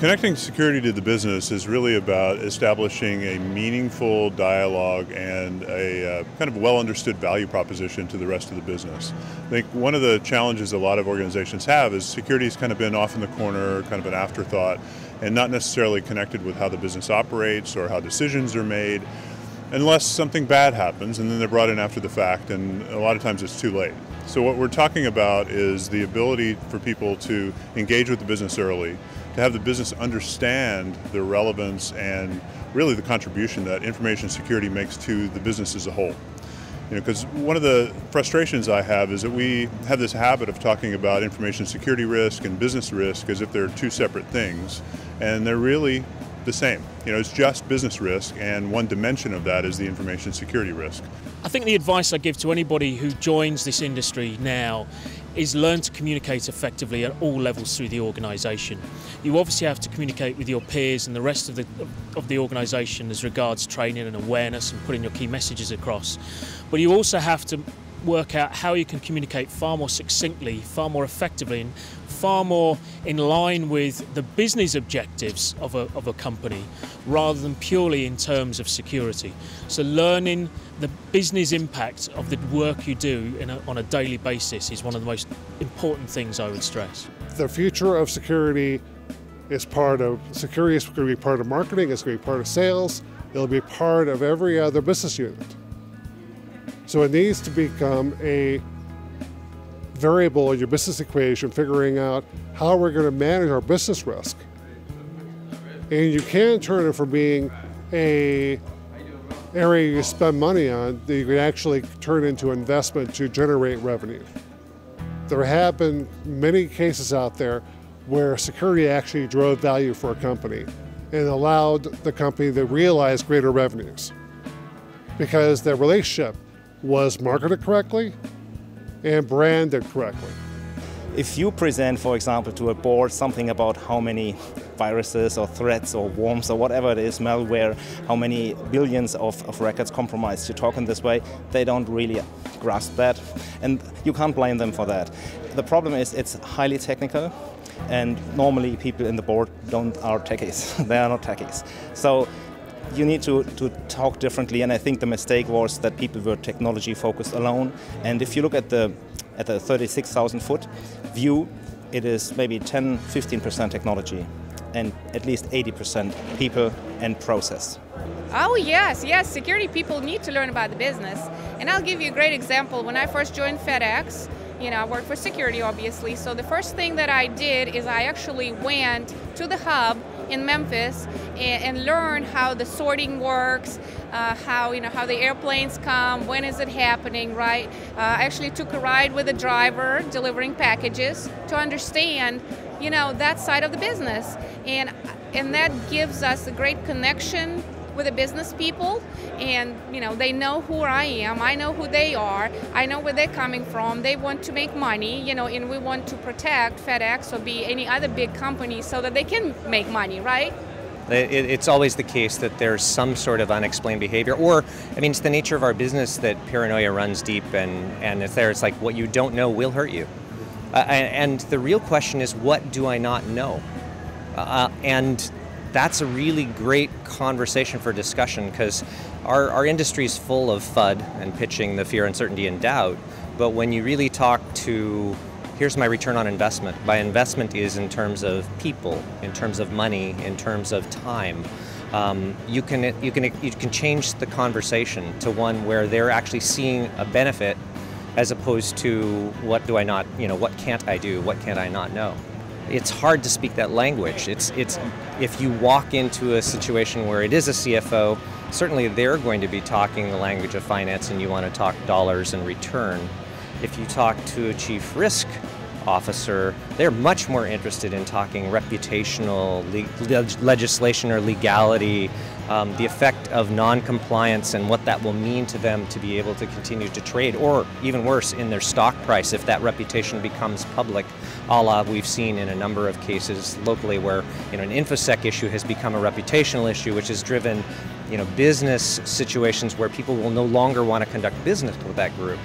Connecting security to the business is really about establishing a meaningful dialogue and a kind of well-understood value proposition to the rest of the business. I think one of the challenges a lot of organizations have is security's kind of been off in the corner, kind of an afterthought, and not necessarily connected with how the business operates or how decisions are made, unless something bad happens, and then they're brought in after the fact, and a lot of times it's too late. So what we're talking about is the ability for people to engage with the business early, to have the business understand the relevance and really the contribution that information security makes to the business as a whole. You know, because one of the frustrations I have is that we have this habit of talking about information security risk and business risk as if they're two separate things, and they're really the same. You know, it's just business risk, and one dimension of that is the information security risk. I think the advice I give to anybody who joins this industry now is learn to communicate effectively at all levels through the organisation. You obviously have to communicate with your peers and the rest of the organisation as regards training and awareness and putting your key messages across. But you also have to work out how you can communicate far more succinctly, far more effectively, and far more in line with the business objectives of a company, rather than purely in terms of security. So learning the business impact of the work you do on a daily basis is one of the most important things I would stress. The future of security is part of security. It's going to be part of marketing. It's going to be part of sales. It'll be part of every other business unit. So it needs to become a variable in your business equation, figuring out how we're going to manage our business risk. And you can turn it from being an area you spend money on that you can actually turn into investment to generate revenue. There have been many cases out there where security actually drove value for a company and allowed the company to realize greater revenues because their relationship was marketed correctly and branded correctly. If you present, for example, to a board something about how many viruses or threats or worms or whatever it is, malware, how many billions of records compromised, you talk in this way, they don't really grasp that. And you can't blame them for that. The problem is it's highly technical, and normally people in the board are techies. They are not techies. So you need to talk differently, and I think the mistake was that people were technology focused alone. And if you look at the 36,000 foot view, it is maybe 10–15% technology and at least 80% people and process. Oh yes, yes, security people need to learn about the business. And I'll give you a great example. When I first joined FedEx, you know, I worked for security obviously, so the first thing that I did is I actually went to the hub in Memphis and learn how the sorting works, how the airplanes come, when is it happening, right? I actually took a ride with a driver delivering packages to understand, you know, that side of the business, and that gives us a great connection with the business people, and you know, they know who I am, I know who they are, I know where they're coming from, they want to make money, you know, and we want to protect FedEx or be any other big company so that they can make money, right? It's always the case that there's some sort of unexplained behavior, or, I mean, it's the nature of our business that paranoia runs deep, and it's there, it's like, what you don't know will hurt you. And the real question is, what do I not know? And that's a really great conversation for discussion, because our industry is full of FUD and pitching the fear, uncertainty, and doubt. But when you really talk to, here's my return on investment. My investment is in terms of people, in terms of money, in terms of time. You can change the conversation to one where they're actually seeing a benefit, as opposed to what do I not, you know, what can't I do, what can't I not know. It's hard to speak that language. It's if you walk into a situation where it is a CFO, certainly they're going to be talking the language of finance, and you want to talk dollars and return. If you talk to a chief risk officer, they're much more interested in talking reputational legislation or legality, the effect of non-compliance and what that will mean to them to be able to continue to trade, or even worse, in their stock price if that reputation becomes public, a la we've seen in a number of cases locally where, you know, an InfoSec issue has become a reputational issue, which has driven, you know, business situations where people will no longer want to conduct business with that group.